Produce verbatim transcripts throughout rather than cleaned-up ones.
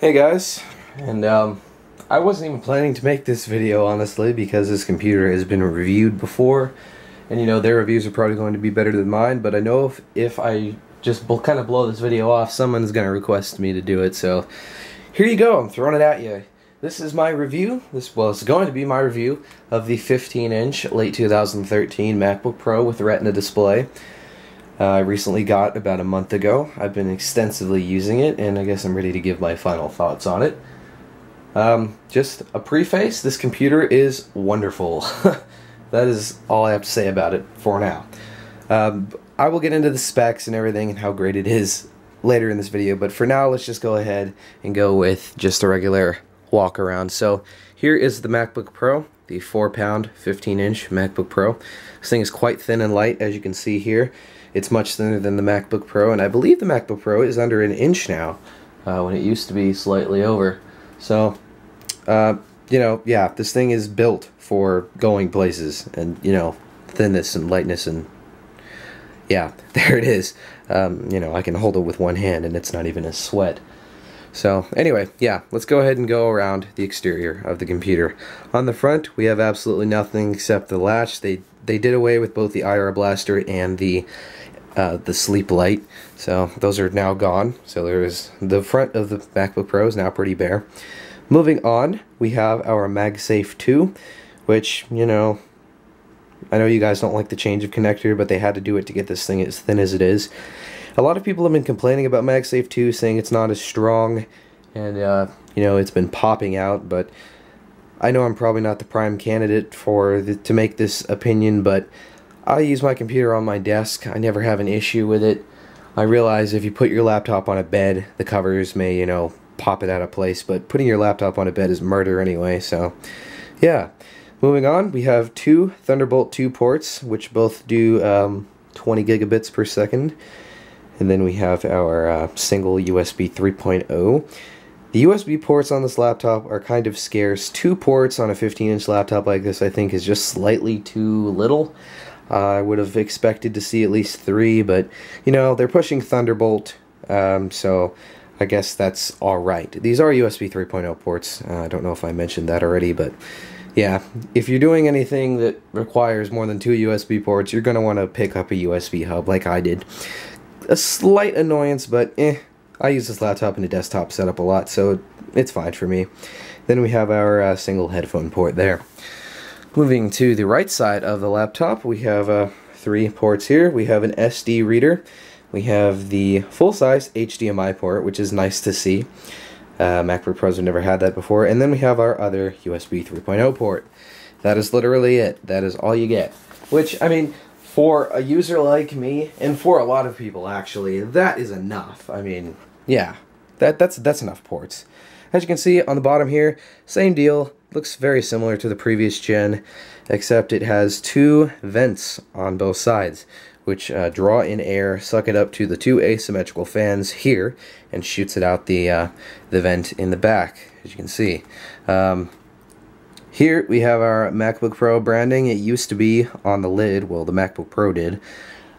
Hey guys, and um, I wasn't even planning to make this video, honestly, because this computer has been reviewed before, and you know, their reviews are probably going to be better than mine, but I know if, if I just kind of blow this video off, someone's going to request me to do it, so here you go, I'm throwing it at you. This is my review, this well, it's going to be my review of the fifteen inch late two thousand thirteen MacBook Pro with Retina display. Uh, I recently got about a month ago. I've been extensively using it, and I guess I'm ready to give my final thoughts on it. Um, just a preface, this computer is wonderful. That is all I have to say about it for now. Um, I will get into the specs and everything and how great it is later in this video, but for now let's just go ahead and go with just a regular walk around. So here is the MacBook Pro, the four pound fifteen inch MacBook Pro. This thing is quite thin and light, as you can see here. It's much thinner than the MacBook Pro, and I believe the MacBook Pro is under an inch now, uh, when it used to be slightly over. So, uh, you know, yeah, this thing is built for going places, and, you know, thinness and lightness, and yeah, there it is. Um, you know, I can hold it with one hand, and it's not even a sweat. So, anyway, yeah, let's go ahead and go around the exterior of the computer. On the front, we have absolutely nothing except the latch. They They did away with both the I R blaster and the uh, the sleep light, so those are now gone. So there is the front of the MacBook Pro is now pretty bare. Moving on, we have our MagSafe two, which, you know, I know you guys don't like the change of connector, but they had to do it to get this thing as thin as it is. A lot of people have been complaining about MagSafe two, saying it's not as strong, and uh, you know, it's been popping out, but I know I'm probably not the prime candidate for the, to make this opinion, but I use my computer on my desk. I never have an issue with it. I realize if you put your laptop on a bed, the covers may, you know, pop it out of place, but putting your laptop on a bed is murder anyway, so yeah. Moving on, we have two Thunderbolt two ports, which both do um, twenty gigabits per second, and then we have our uh, single U S B three point oh. The U S B ports on this laptop are kind of scarce. Two ports on a fifteen inch laptop like this, I think, is just slightly too little. Uh, I would have expected to see at least three, but, you know, they're pushing Thunderbolt, um, so I guess that's alright. These are U S B three point oh ports. Uh, I don't know if I mentioned that already, but yeah. If you're doing anything that requires more than two U S B ports, you're going to want to pick up a U S B hub like I did. A slight annoyance, but eh. I use this laptop in a desktop setup a lot, so it's fine for me. Then we have our uh, single headphone port there. Moving to the right side of the laptop, we have uh, three ports here. We have an S D reader. We have the full-size H D M I port, which is nice to see. Uh, MacBook Pros have never had that before. And then we have our other U S B three point oh port. That is literally it. That is all you get. Which, I mean, for a user like me, and for a lot of people, actually, that is enough. I mean, yeah, that, that's, that's enough ports. As you can see on the bottom here, same deal. Looks very similar to the previous gen, except it has two vents on both sides, which uh, draw in air, suck it up to the two asymmetrical fans here, and shoots it out the, uh, the vent in the back, as you can see. Um, here we have our MacBook Pro branding. It used to be on the lid, well, the MacBook Pro did,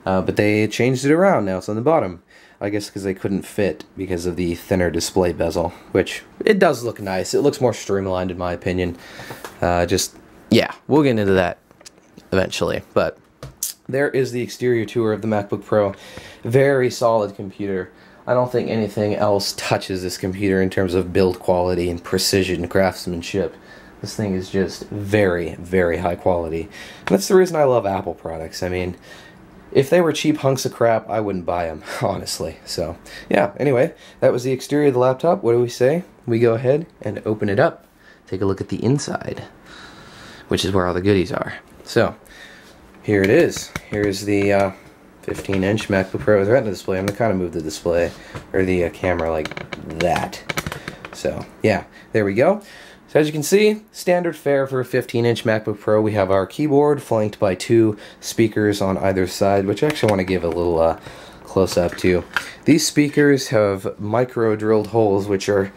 uh, but they changed it around. Now it's on the bottom. I guess because they couldn't fit because of the thinner display bezel, which it does look nice. It looks more streamlined in my opinion. Uh, just, yeah, we'll get into that eventually. But there is the exterior tour of the MacBook Pro. Very solid computer. I don't think anything else touches this computer in terms of build quality and precision craftsmanship. This thing is just very, very high quality. And that's the reason I love Apple products. I mean, if they were cheap hunks of crap, I wouldn't buy them, honestly. So, yeah, anyway, that was the exterior of the laptop. What do we say? We go ahead and open it up. Take a look at the inside, which is where all the goodies are. So, here it is. Here's the uh, fifteen inch MacBook Pro with Retina display. I'm going to kind of move the display, or the uh, camera like that. So, yeah, there we go. So as you can see, standard fare for a fifteen inch MacBook Pro. We have our keyboard flanked by two speakers on either side, which I actually want to give a little uh, close-up to. These speakers have micro-drilled holes, which are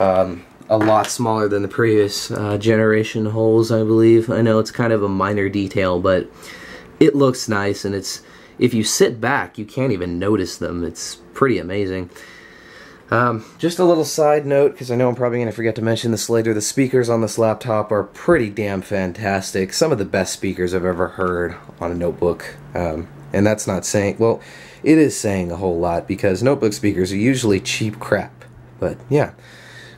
um, a lot smaller than the previous uh, generation holes, I believe. I know it's kind of a minor detail, but it looks nice, and it's if you sit back, you can't even notice them. It's pretty amazing. Um, just a little side note, because I know I'm probably going to forget to mention this later, the speakers on this laptop are pretty damn fantastic. Some of the best speakers I've ever heard on a notebook. Um, and that's not saying, well, it is saying a whole lot, because notebook speakers are usually cheap crap. But yeah,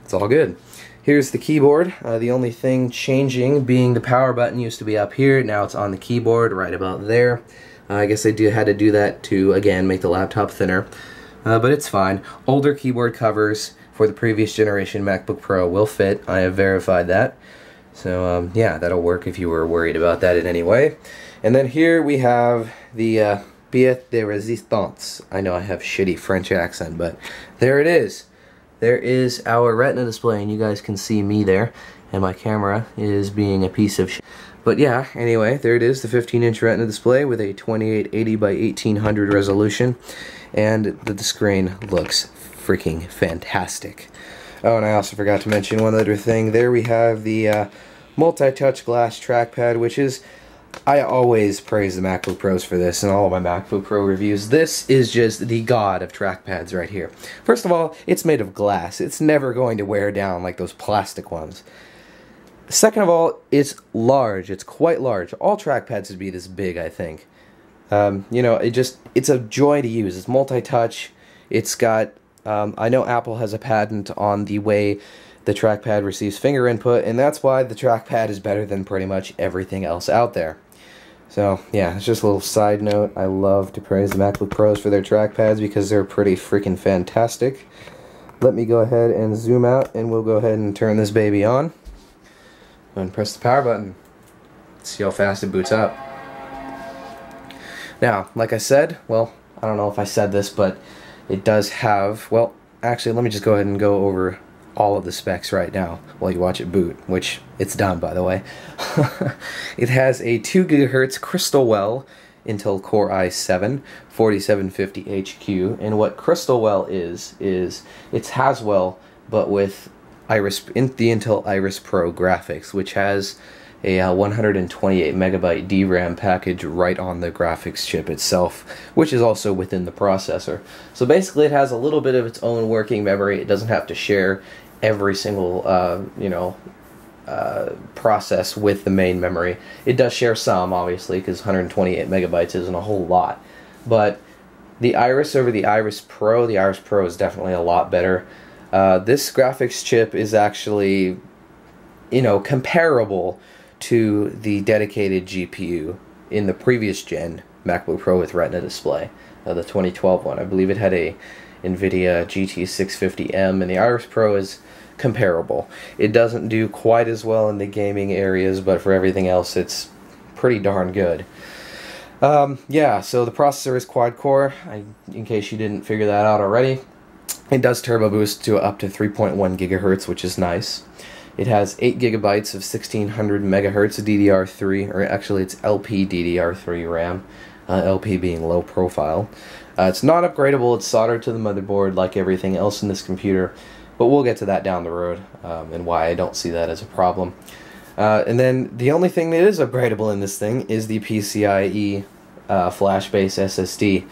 it's all good. Here's the keyboard. Uh, the only thing changing being the power button used to be up here, now it's on the keyboard right about there. Uh, I guess I do had to do that to, again, make the laptop thinner. Uh, but it's fine. Older keyboard covers for the previous generation MacBook Pro will fit. I have verified that. So um, yeah, that'll work if you were worried about that in any way. And then here we have the uh, pièce de résistance. I know I have shitty French accent, but there it is. There is our Retina display, and you guys can see me there. And my camera is being a piece of shit. But yeah, anyway, there it is, the fifteen inch Retina display with a twenty-eight eighty by eighteen hundred resolution. And the screen looks freaking fantastic. Oh, and I also forgot to mention one other thing. There we have the uh, multi-touch glass trackpad, which is, I always praise the MacBook Pros for this in all of my MacBook Pro reviews. This is just the god of trackpads right here. First of all, it's made of glass. It's never going to wear down like those plastic ones. Second of all, it's large. It's quite large. All trackpads would be this big, I think. Um, you know, it just, it's a joy to use. It's multi-touch. It's got, um, I know Apple has a patent on the way the trackpad receives finger input, and that's why the trackpad is better than pretty much everything else out there. So, yeah, it's just a little side note. I love to praise the MacBook Pros for their trackpads because they're pretty freaking fantastic. Let me go ahead and zoom out, and we'll go ahead and turn this baby on. And press the power button. See how fast it boots up. Now, like I said, well, I don't know if I said this, but it does have, well, actually, let me just go ahead and go over all of the specs right now while you watch it boot, which it's done, by the way. It has a two gigahertz Crystalwell Intel Core i seven forty-seven fifty H Q, and what Crystalwell is, is it's Haswell, but with Iris, the Intel Iris Pro graphics, which has a uh, one hundred twenty-eight megabyte D RAM package right on the graphics chip itself, which is also within the processor. So basically, it has a little bit of its own working memory. It doesn't have to share every single uh, you know uh, process with the main memory. It does share some, obviously, because one hundred twenty-eight megabytes isn't a whole lot. But the Iris over the Iris Pro, the Iris Pro is definitely a lot better. Uh, this graphics chip is actually, you know, comparable to the dedicated G P U in the previous gen MacBook Pro with Retina display, uh, the twenty twelve one. I believe it had a NVIDIA G T six fifty M, and the Iris Pro is comparable. It doesn't do quite as well in the gaming areas, but for everything else, it's pretty darn good. Um, yeah, so the processor is quad-core, in case you didn't figure that out already. It does turbo boost to up to three point one gigahertz, which is nice. It has eight gigabytes of sixteen hundred megahertz D D R three, or actually it's L P D D R three RAM, uh, L P being low profile. Uh, it's not upgradable, it's soldered to the motherboard like everything else in this computer, but we'll get to that down the road, um, and why I don't see that as a problem. Uh, and then the only thing that is upgradable in this thing is the PCIe uh, flash-based S S D,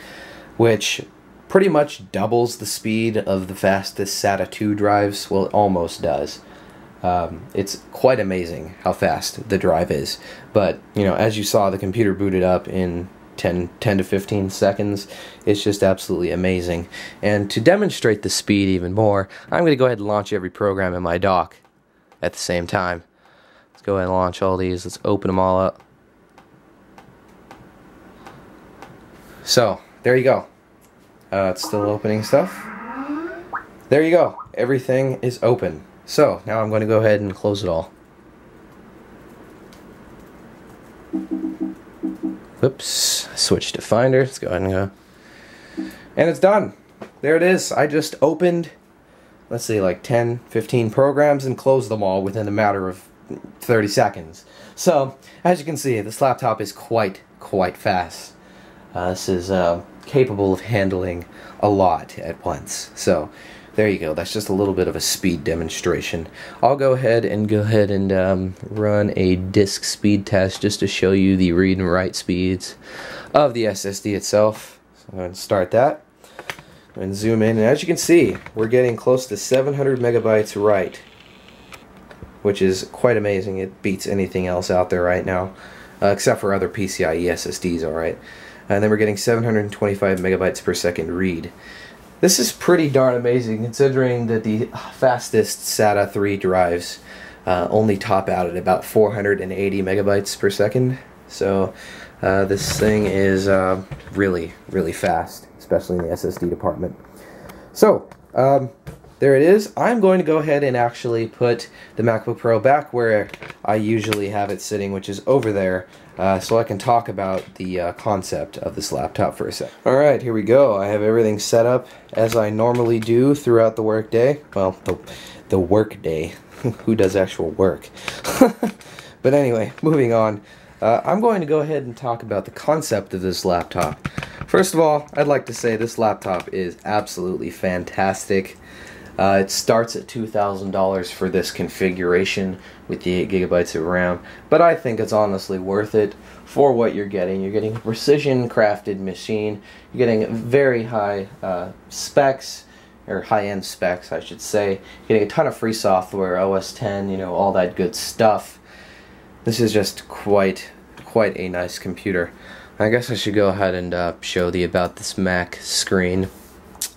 which pretty much doubles the speed of the fastest SATA two drives. Well, it almost does. Um, it's quite amazing how fast the drive is. But, you know, as you saw, the computer booted up in ten to fifteen seconds. It's just absolutely amazing. And to demonstrate the speed even more, I'm going to go ahead and launch every program in my dock at the same time. Let's go ahead and launch all these. Let's open them all up. So, there you go. Uh, it's still opening stuff. There you go. Everything is open. So, now I'm going to go ahead and close it all. Oops. Switch to Finder. Let's go ahead and go. And it's done. There it is. I just opened, let's see, like ten, fifteen programs and closed them all within a matter of thirty seconds. So, as you can see, this laptop is quite, quite fast. Uh, this is uh, capable of handling a lot at once. So, there you go. That's just a little bit of a speed demonstration. I'll go ahead and go ahead and um, run a disk speed test just to show you the read and write speeds of the S S D itself. So I'm going to start that. and zoom in, and as you can see, we're getting close to seven hundred megabytes write, which is quite amazing. It beats anything else out there right now, uh, except for other P C I E S S Ds, alright. And then we're getting seven hundred twenty-five megabytes per second read. This is pretty darn amazing, considering that the fastest SATA three drives uh, only top out at about four hundred eighty megabytes per second. So uh, this thing is uh, really, really fast, especially in the S S D department. So um, there it is. I'm going to go ahead and actually put the MacBook Pro back where I usually have it sitting, which is over there, uh, so I can talk about the uh, concept of this laptop for a sec. Alright, here we go. I have everything set up as I normally do throughout the workday. Well, the, the workday. Who does actual work? But anyway, moving on. Uh, I'm going to go ahead and talk about the concept of this laptop. First of all, I'd like to say this laptop is absolutely fantastic. Uh, it starts at two thousand dollars for this configuration with the eight gigabytes of RAM, but I think it's honestly worth it for what you're getting. You're getting a precision-crafted machine. You're getting very high uh, specs, or high-end specs, I should say. You're getting a ton of free software, O S ten, you know, all that good stuff. This is just quite, quite a nice computer. I guess I should go ahead and uh, show the About This Mac screen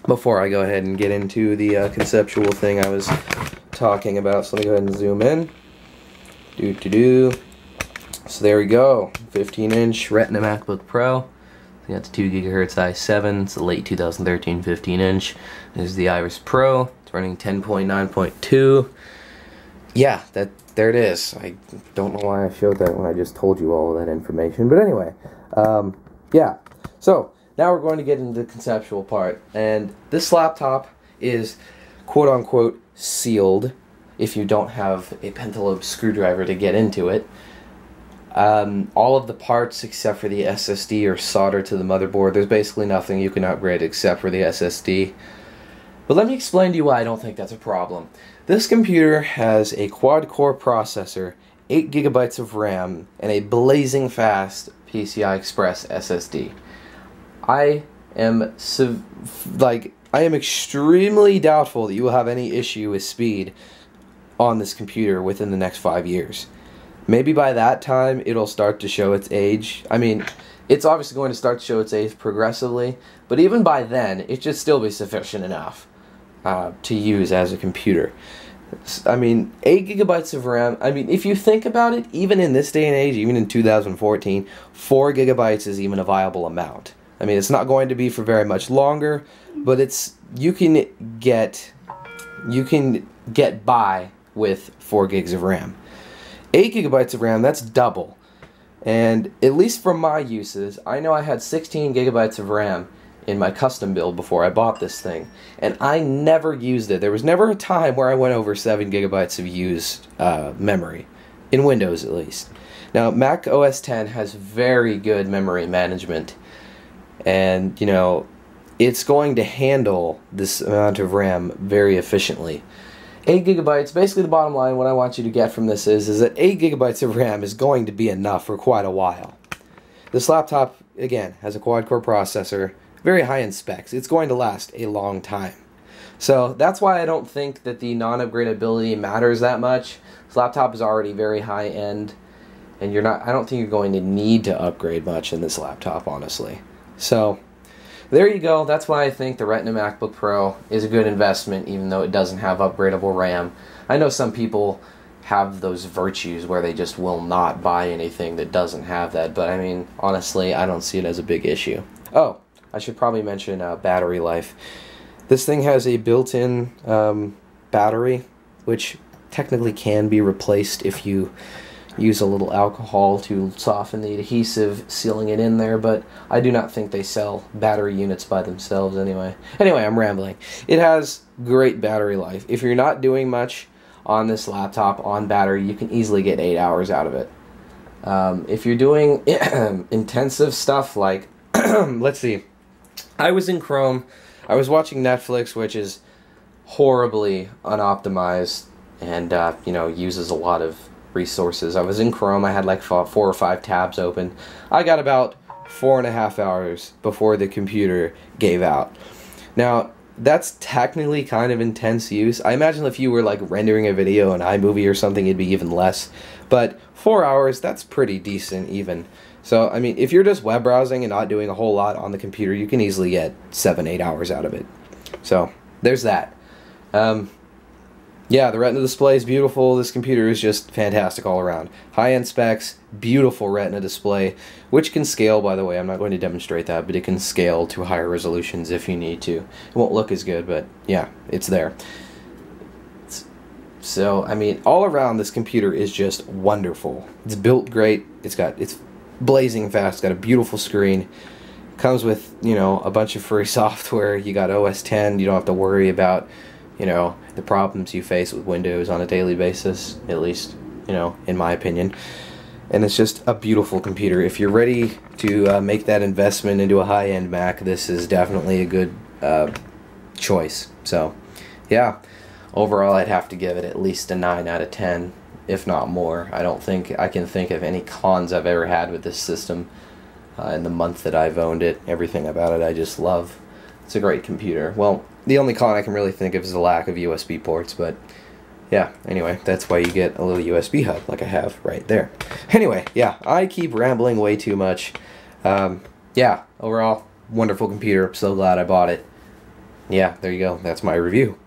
before I go ahead and get into the uh, conceptual thing I was talking about. So let me go ahead and zoom in. Do do do. So there we go. fifteen inch Retina MacBook Pro. We got the two gigahertz i seven. It's a late two thousand thirteen fifteen inch. This is the Iris Pro. It's running ten point nine point two. Yeah, that there it is. I don't know why I showed that when I just told you all of that information. But anyway, um, yeah. So now we're going to get into the conceptual part, and this laptop is quote-unquote sealed if you don't have a pentalobe screwdriver to get into it. Um, all of the parts except for the S S D are soldered to the motherboard. There's basically nothing you can upgrade except for the S S D. But let me explain to you why I don't think that's a problem. This computer has a quad-core processor, eight gigabytes of RAM, and a blazing fast P C I Express S S D. I am like I am extremely doubtful that you will have any issue with speed on this computer within the next five years. Maybe by that time it'll start to show its age. I mean, it's obviously going to start to show its age progressively, but even by then, it should still be sufficient enough uh, to use as a computer. I mean, eight gigabytes of RAM, I mean, if you think about it, even in this day and age, even in two thousand fourteen, four gigabytes is even a viable amount. I mean, it's not going to be for very much longer, but it's you can get you can get by with four gigs of RAM. Eight gigabytes of RAM, that's double. And at least from my uses, I know I had sixteen gigabytes of RAM in my custom build before I bought this thing, and I never used it. There was never a time where I went over seven gigabytes of used uh, memory, in Windows at least. Now, Mac O S X has very good memory management. And, you know, it's going to handle this amount of RAM very efficiently. eight gigabytes, basically the bottom line, what I want you to get from this is, is that eight gigabytes of RAM is going to be enough for quite a while. This laptop, again, has a quad-core processor, very high-end specs. It's going to last a long time. So that's why I don't think that the non-upgradability matters that much. This laptop is already very high-end, and you're not, I don't think you're going to need to upgrade much in this laptop, honestly. So, there you go. That's why I think the Retina MacBook Pro is a good investment, even though it doesn't have upgradable RAM. I know some people have those virtues where they just will not buy anything that doesn't have that, but I mean, honestly, I don't see it as a big issue. Oh, I should probably mention uh, battery life. This thing has a built-in um, battery, which technically can be replaced if you use a little alcohol to soften the adhesive, sealing it in there, but I do not think they sell battery units by themselves anyway. Anyway, I'm rambling. It has great battery life. If you're not doing much on this laptop on battery, you can easily get eight hours out of it. Um, if you're doing intensive stuff like, let's see, I was in Chrome, I was watching Netflix, which is horribly unoptimized and, uh, you know, uses a lot of resources. I was in Chrome. I had like four or five tabs open. I got about four and a half hours before the computer gave out. Now, that's technically kind of intense use. I imagine if you were like rendering a video in iMovie or something, it'd be even less. But four hours, that's pretty decent even. So, I mean, if you're just web browsing and not doing a whole lot on the computer, you can easily get seven, eight hours out of it. So, there's that. Um, yeah, the Retina display is beautiful. This computer is just fantastic all around. High-end specs, beautiful Retina display, which can scale, by the way. I'm not going to demonstrate that, but it can scale to higher resolutions if you need to. It won't look as good, but yeah, it's there. It's, so, I mean, all around, this computer is just wonderful. It's built great. It's got, it's blazing fast. It's got a beautiful screen. Comes with, you know, a bunch of free software. You got O S ten. You don't have to worry about, you know, the problems you face with Windows on a daily basis, at least, you know, in my opinion. And it's just a beautiful computer. If you're ready to uh, make that investment into a high-end Mac, this is definitely a good uh, choice. So, yeah, overall I'd have to give it at least a nine out of ten, if not more. I don't think I can think of any cons I've ever had with this system. Uh, in the month that I've owned it, everything about it I just love. It's a great computer. Well, the only con I can really think of is the lack of U S B ports, but yeah, anyway, that's why you get a little U S B hub like I have right there. Anyway, yeah, I keep rambling way too much. Um, yeah, overall, wonderful computer. So glad I bought it. Yeah, there you go. That's my review.